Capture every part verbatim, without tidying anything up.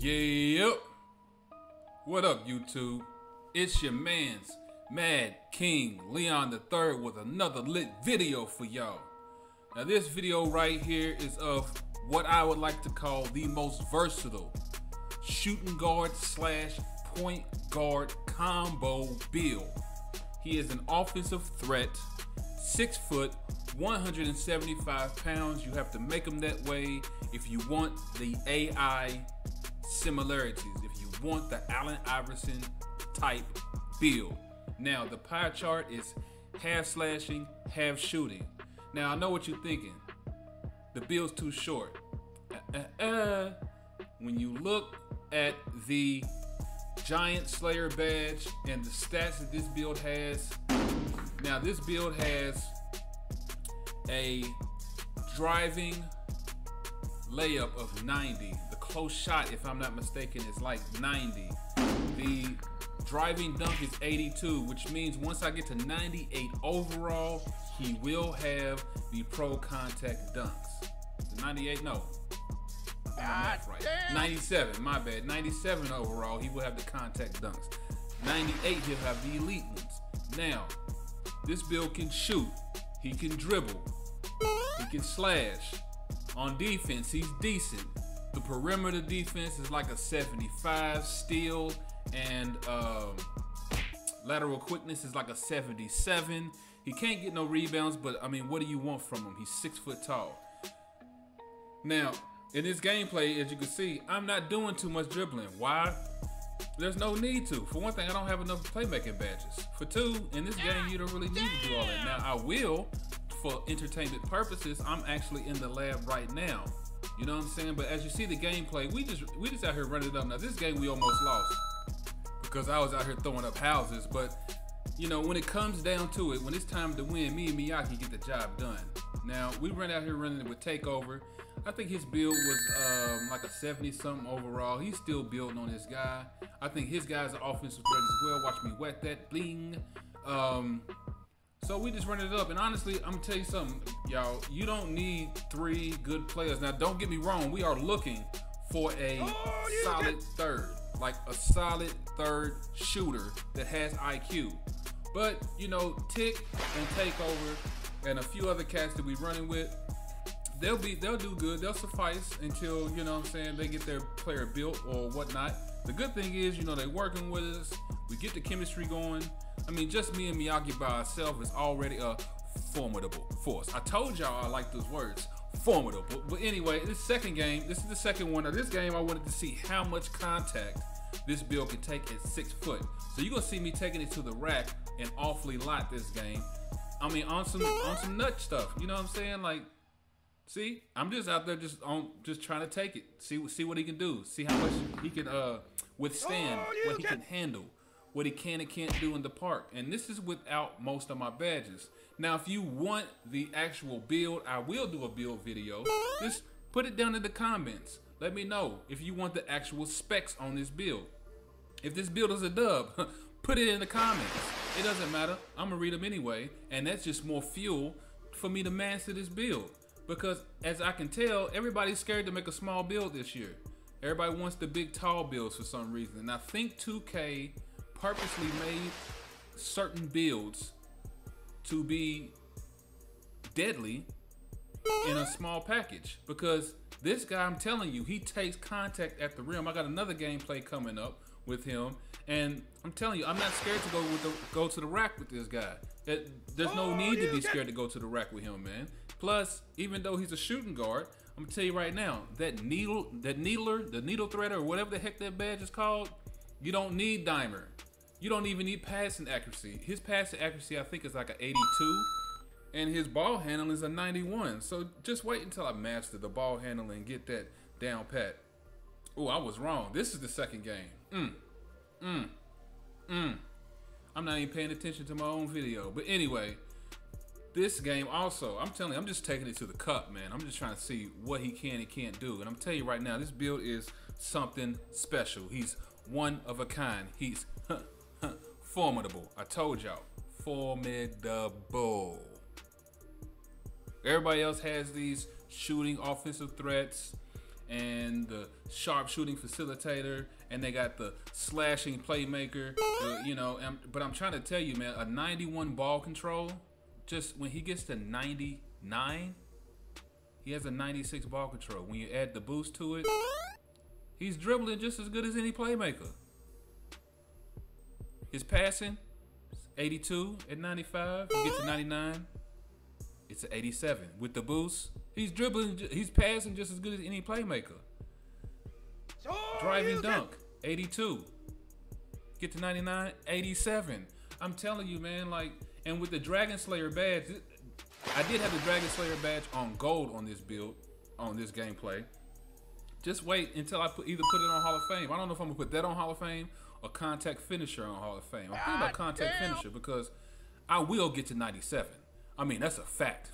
Yep. What up, YouTube? It's your man's Mad King Leon the third with another lit video for y'all. Now this video right here is of what I would like to call the most versatile shooting guard slash point guard combo build. He is an offensive threat, six foot, one hundred seventy-five pounds. You have to make him that way if you want the A I similarities, if you want the Allen Iverson type build. Now the pie chart is half slashing, half shooting. Now I know what you're thinking. The build's too short. Uh, uh, uh. When you look at the Giant Slayer badge and the stats that this build has, now this build has a driving layup of ninety. The close shot, if I'm not mistaken, is like ninety. The driving dunk is eighty-two, which means once I get to ninety-eight overall, he will have the pro contact dunks. The ninety-eight, no. That's right. ninety-seven, my bad. ninety-seven overall, he will have the contact dunks. ninety-eight, he'll have the elite ones. Now, this build can shoot. He can dribble. He can slash. On defense, he's decent. The perimeter defense is like a seventy-five steal, and um, lateral quickness is like a seventy-seven. He can't get no rebounds, but I mean, what do you want from him? He's six foot tall. Now, in this gameplay, as you can see, I'm not doing too much dribbling. Why? There's no need to. For one thing, I don't have enough playmaking badges. For two, in this game, you don't really need to do all that. Now, I will, for entertainment purposes, I'm actually in the lab right now. You know what I'm saying? But as you see the gameplay, we just we just out here running it up. Now, this game we almost lost because I was out here throwing up houses. But, you know, when it comes down to it, when it's time to win, me and Miyaki get the job done. Now, we ran out here running it with Takeover. I think his build was um, like a seventy-something overall. He's still building on his guy. I think his guy's an offensive threat as well. Watch me wet that, bling. Um, so we just run it up. And honestly, I'm gonna tell you something, y'all. You don't need three good players. Now, don't get me wrong. We are looking for a oh, solid get... third, like a solid third shooter that has I Q. But, you know, Tick and Takeover and a few other cats that we running with, They'll be, they'll do good. They'll suffice until, you know what I'm saying, they get their player built or whatnot. The good thing is, you know, they're working with us. We get the chemistry going. I mean, just me and Miyagi by ourselves is already a formidable force. I told y'all I like those words, formidable. But, but anyway, this second game, this is the second one. Now, this game, I wanted to see how much contact this build can take at six foot. So you're gonna see me taking it to the rack an awfully lot this game. I mean, on some on some nut stuff. You know what I'm saying, like. See, I'm just out there just on just trying to take it. See, see what he can do. See how much he can uh, withstand, oh, what he can handle, what he can and can't do in the park. And this is without most of my badges. Now, if you want the actual build, I will do a build video. Just put it down in the comments. Let me know if you want the actual specs on this build. If this build is a dub, put it in the comments. It doesn't matter. I'm gonna read them anyway. And that's just more fuel for me to master this build. Because as I can tell, everybody's scared to make a small build this year. Everybody wants the big tall builds for some reason. And I think two K purposely made certain builds to be deadly in a small package. Because this guy, I'm telling you, he takes contact at the rim. I got another gameplay coming up with him. And I'm telling you, I'm not scared to go with the, go to the rack with this guy. There's no need to be scared to go to the rack with him, man. Plus, even though he's a shooting guard, I'm gonna tell you right now, that needle, that needler, the needle threader, or whatever the heck that badge is called, you don't need dimer. You don't even need passing accuracy. His passing accuracy, I think, is like an eighty-two, and his ball handling is a ninety-one. So just wait until I master the ball handling and get that down pat. Oh, I was wrong. This is the second game. Mm, mm, mm. I'm not even paying attention to my own video, but anyway. This game also, I'm telling you, I'm just taking it to the cup, man. I'm just trying to see what he can and can't do. And I'm telling you right now, this build is something special. He's one of a kind. He's huh, huh, formidable. I told y'all, formidable. Everybody else has these shooting offensive threats and the sharp shooting facilitator, and they got the slashing playmaker, the, you know, and, but I'm trying to tell you, man, a ninety-one ball control, just when he gets to ninety-nine, he has a ninety-six ball control. When you add the boost to it, he's dribbling just as good as any playmaker. His passing, eighty-two at ninety-five, you get to ninety-nine, it's an eighty-seven. With the boost, he's dribbling, he's passing just as good as any playmaker. Driving dunk, eighty-two, get to ninety-nine, eighty-seven. I'm telling you, man, like, and with the Dragon Slayer badge, I did have the Dragon Slayer badge on gold on this build, on this gameplay. Just wait until I put, either put it on Hall of Fame. I don't know if I'm gonna put that on Hall of Fame or Contact Finisher on Hall of Fame. I'm thinking about Contact Damn. Finisher because I will get to ninety-seven. I mean, that's a fact.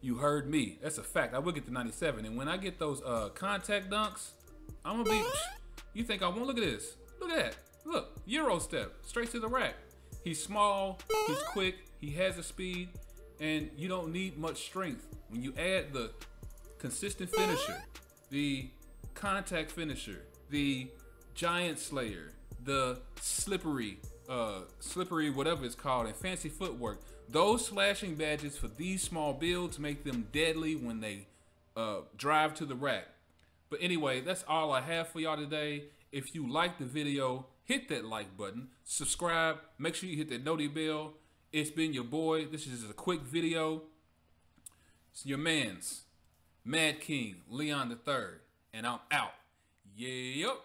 You heard me. That's a fact. I will get to ninety-seven. And when I get those uh, contact dunks, I'm gonna be, you think I won't? Look at this. Look at that. Look, Euro step, straight to the rack. He's small, he's quick, he has the speed, and you don't need much strength. When you add the consistent finisher, the contact finisher, the Giant Slayer, the slippery, uh, slippery whatever it's called, and fancy footwork. Those slashing badges for these small builds make them deadly when they uh, drive to the rack. But anyway, that's all I have for y'all today. If you like the video, hit that like button, subscribe, make sure you hit that noti bell. It's been your boy. This is just a quick video. It's your man's Mad King Leon the third, and I'm out. Yep.